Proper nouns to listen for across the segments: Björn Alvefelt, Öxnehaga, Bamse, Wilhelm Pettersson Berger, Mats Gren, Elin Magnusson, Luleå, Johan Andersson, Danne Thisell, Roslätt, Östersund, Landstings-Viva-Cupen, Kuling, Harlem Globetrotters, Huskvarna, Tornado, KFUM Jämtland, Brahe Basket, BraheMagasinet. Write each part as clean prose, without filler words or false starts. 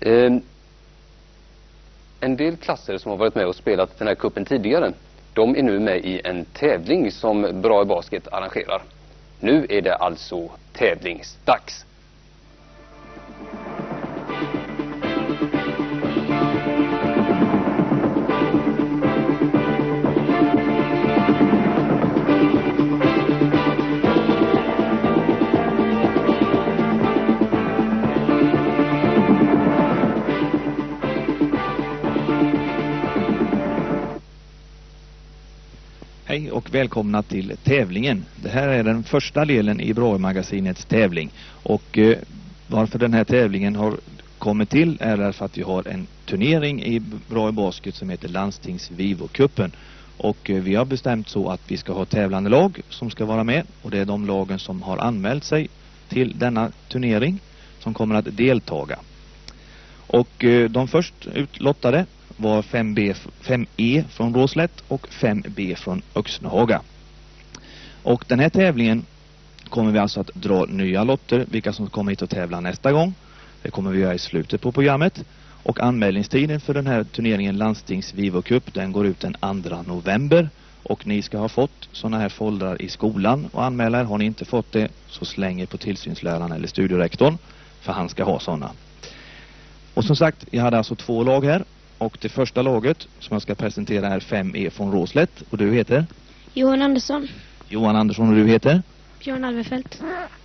En del klasser som har varit med och spelat den här kuppen tidigare, de är nu med i en tävling som Brahe Basket arrangerar. Nu är det alltså tävlingsdags. Hej och välkomna till tävlingen. Det här är den första delen i BraheMagasinets tävling. Och varför den här tävlingen har kommit till är därför att vi har en turnering i Brahe Basket som heter Landstings-Viva-Cupen. Och vi har bestämt så att vi ska ha tävlande lag som ska vara med. Och det är de lagen som har anmält sig till denna turnering som kommer att deltaga. Och de först utlottade var 5E från Roslätt och 5B från Öxnehaga. Och den här tävlingen kommer vi alltså att dra nya lotter, vilka som kommer hit och tävla nästa gång. Det kommer vi göra i slutet på programmet. Och anmälningstiden för den här turneringen Landstings-Viva-Cup, den går ut den 2 november. Och ni ska ha fått sådana här foldrar i skolan och anmäla er. Har ni inte fått det så släng er på tillsynsläraren eller studierektorn, för han ska ha sådana. Och som sagt, jag hade alltså 2 lag här. Och det första laget som jag ska presentera är 5E från Roslätt. Och du heter? Johan Andersson. Johan Andersson, och du heter? Björn Alvefelt.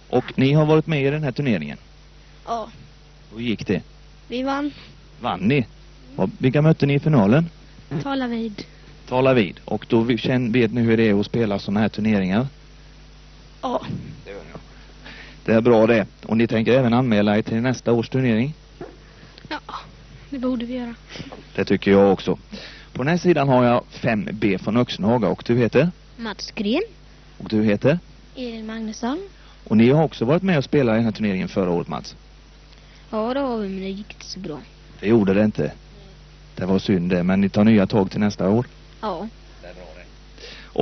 Och ni har varit med i den här turneringen? Ja. Hur gick det? Vi vann. Vann ni? Och vilka mötte ni i finalen? Tala vid. Och då vet ni hur det är att spela sådana här turneringar? Ja. Det är bra det. Och ni tänker även anmäla er till nästa års turnering? Ja. Det borde vi göra. Det tycker jag också. På den här sidan har jag 5B från Öxnehaga, och du heter? Mats Gren. Och du heter? Elin Magnusson. Och ni har också varit med och spelat i den här turneringen förra året, Mats? Ja, det har vi, men det gick inte så bra. Det gjorde det inte. Det var synd det, men ni tar nya tag till nästa år? Ja. Det är bra det.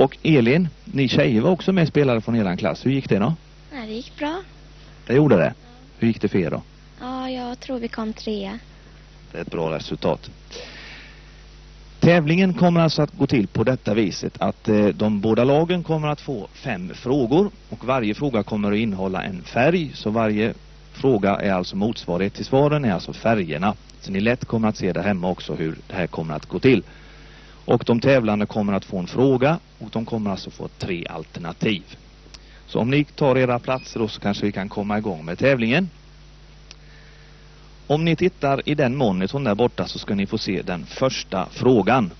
Och Elin, ni tjejer var också med spelare från er klass. Hur gick det då? Nej, det gick bra. Det gjorde det? Ja. Hur gick det för er då? Ja, jag tror vi kom 3. Det är ett bra resultat. Tävlingen kommer alltså att gå till på detta viset att de båda lagen kommer att få 5 frågor, och varje fråga kommer att innehålla en färg, så varje fråga är alltså motsvarighet till svaren är alltså färgerna. Så ni lätt kommer att se där hemma också hur det här kommer att gå till. Och de tävlande kommer att få en fråga, och de kommer alltså få 3 alternativ. Så om ni tar era platser då så kanske vi kan komma igång med tävlingen. Om ni tittar i den monitorn där borta så ska ni få se den första frågan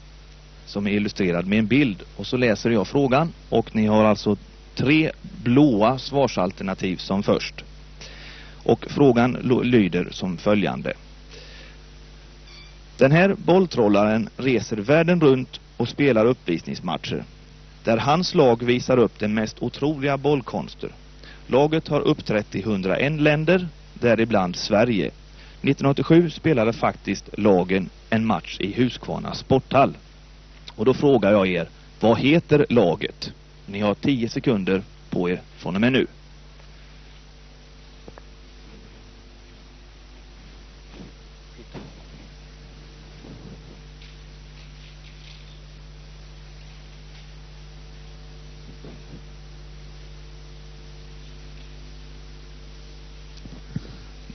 som är illustrerad med en bild, och så läser jag frågan, och ni har alltså 3 blåa svarsalternativ som först. Och frågan lyder som följande. Den här bolltrollaren reser världen runt och spelar uppvisningsmatcher där hans lag visar upp den mest otroliga bollkonster. Laget har uppträtt i 101 länder, däribland Sverige. 1987 spelade faktiskt lagen en match i Huskvarna sporthall. Och då frågar jag er, vad heter laget? Ni har 10 sekunder på er från och med nu.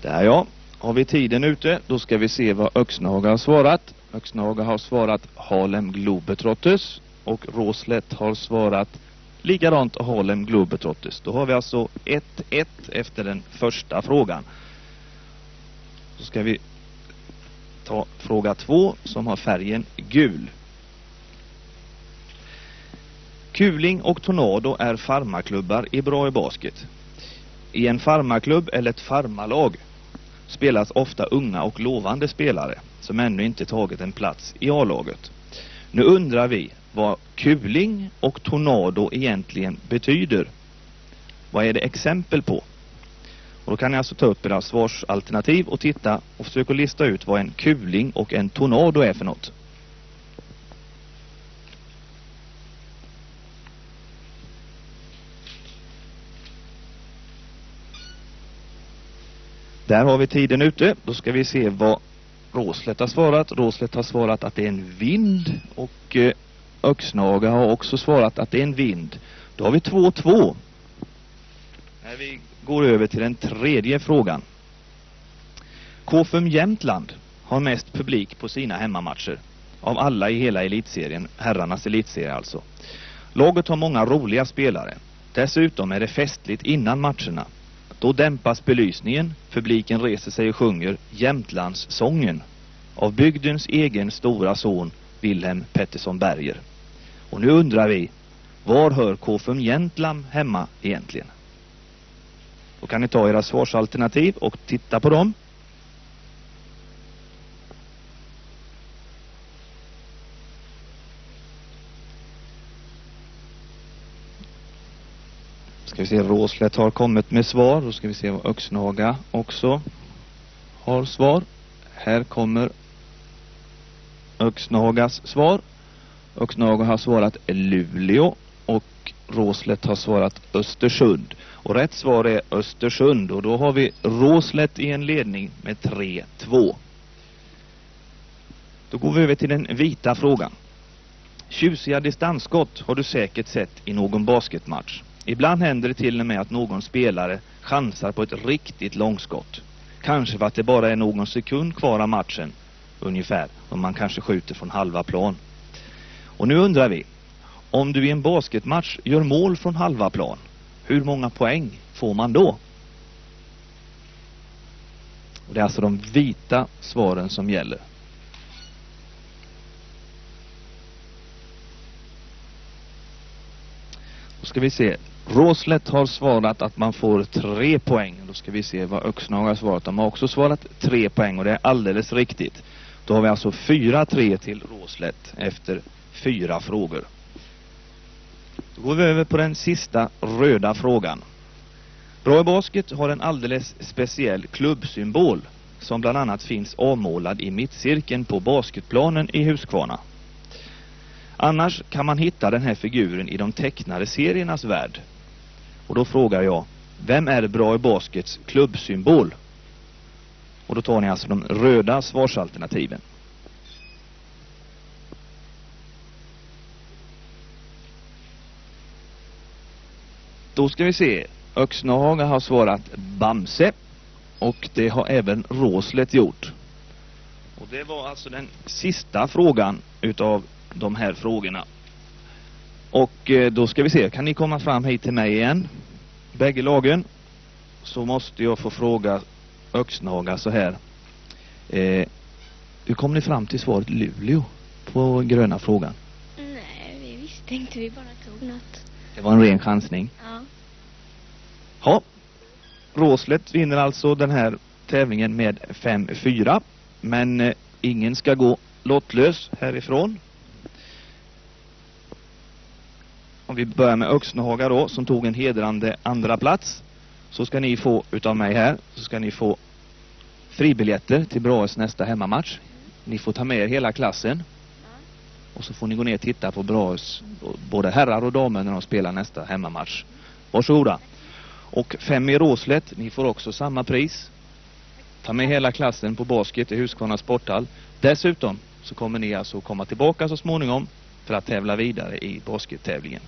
Där ja. Har vi tiden ute, då ska vi se vad Öxnehaga har svarat. Öxnehaga har svarat Harlem Globetrotters, och Roslätt har svarat likadant Harlem Globetrotters. Då har vi alltså 1-1 efter den första frågan. Så ska vi ta fråga 2 som har färgen gul. Kuling och Tornado är farmarklubbar i Brahe Basket. I en farmarklubb eller ett farmarlag spelas ofta unga och lovande spelare som ännu inte tagit en plats i A-laget. Nu undrar vi vad Kuling och Tornado egentligen betyder. Vad är det exempel på? Och då kan ni alltså ta upp era svarsalternativ och titta och försöka lista ut vad en kuling och en tornado är för något. Där har vi tiden ute. Då ska vi se vad Roslätt har svarat. Roslätt har svarat att det är en vind. Och Öxnehaga har också svarat att det är en vind. Då har vi 2-2. När vi går över till den tredje frågan. KFUM Jämtland har mest publik på sina hemmamatcher. Av alla i hela elitserien, herrarnas elitserie alltså. Laget har många roliga spelare. Dessutom är det festligt innan matcherna. Då dämpas belysningen, publiken reser sig och sjunger Jämtlandssången av bygdens egen stora son Wilhelm Pettersson Berger. Och nu undrar vi, var hör KFUM Jämtland hemma egentligen? Då kan ni ta era svarsalternativ och titta på dem. Ska vi se, Roslätt har kommit med svar. Då ska vi se vad Öxnehaga också har svar. Här kommer Öxnehagas svar. Öxnehaga har svarat Luleå och Roslätt har svarat Östersund. Och rätt svar är Östersund, och då har vi Roslätt i en ledning med 3-2. Då går vi över till den vita frågan. Tjusiga distansskott har du säkert sett i någon basketmatch. Ibland händer det till och med att någon spelare chansar på ett riktigt långskott. Kanske för att det bara är någon sekund kvar av matchen, ungefär, och man kanske skjuter från halva plan. Och nu undrar vi, om du i en basketmatch gör mål från halva plan, hur många poäng får man då? Och det är alltså de vita svaren som gäller. Då ska vi se. Roslätt har svarat att man får 3 poäng. Då ska vi se vad Öxnehaga har svarat. De har också svarat 3 poäng, och det är alldeles riktigt. Då har vi alltså 4-3 till Roslätt efter 4 frågor. Då går vi över på den sista röda frågan. Brahe Basket har en alldeles speciell klubbsymbol som bland annat finns avmålad i mittcirkeln på basketplanen i Huskvarna. Annars kan man hitta den här figuren i de tecknade seriernas värld. Och då frågar jag, vem är Brahe Baskets klubbsymbol? Och då tar ni alltså de röda svarsalternativen. Då ska vi se. Öxnehaga har svarat Bamse. Och det har även Roslätt gjort. Och det var alltså den sista frågan utav de här frågorna. Och då ska vi se, kan ni komma fram hit till mig igen? Bägge lagen. Så måste jag få fråga Öxnehaga så här. Hur kom ni fram till svaret Luleå på gröna frågan? Nej, vi visste inte, vi bara tog något. Det var en ren chansning. Ja. Ja. Roslätt vinner alltså den här tävlingen med 5-4. Men ingen ska gå lottlös härifrån. Om vi börjar med Öxnehaga då, som tog en hedrande andra plats, så ska ni få utav mig här, så ska ni få fribiljetter till Brahes nästa hemmamatch. Ni får ta med er hela klassen. Och så får ni gå ner och titta på Brahes, både herrar och damer, när de spelar nästa hemmamatch. Varsågoda. Och 5 i Roslätt, ni får också samma pris. Ta med hela klassen på basket i Huskvarnas sporthall. Dessutom så kommer ni alltså komma tillbaka så småningom för att tävla vidare i baskettävlingen.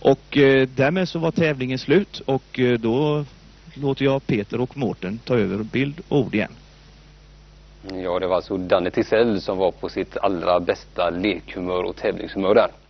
Och därmed så var tävlingen slut, och då låter jag Peter och Mårten ta över bild och ord igen. Ja, det var alltså Danne Thisell som var på sitt allra bästa lekhumör och tävlingshumör där.